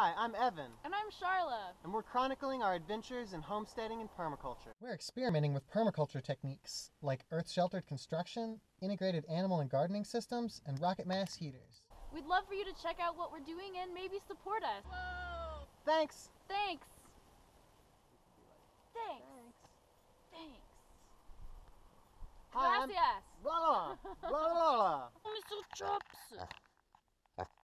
Hi, I'm Evan. And I'm Sharla. And we're chronicling our adventures in homesteading and permaculture. We're experimenting with permaculture techniques like earth-sheltered construction, integrated animal and gardening systems, and rocket mass heaters. We'd love for you to check out what we're doing and maybe support us. Whoa! Thanks! Thanks! Thanks! Thanks! Hi, Gracias! La la la la la! Mr. Chops!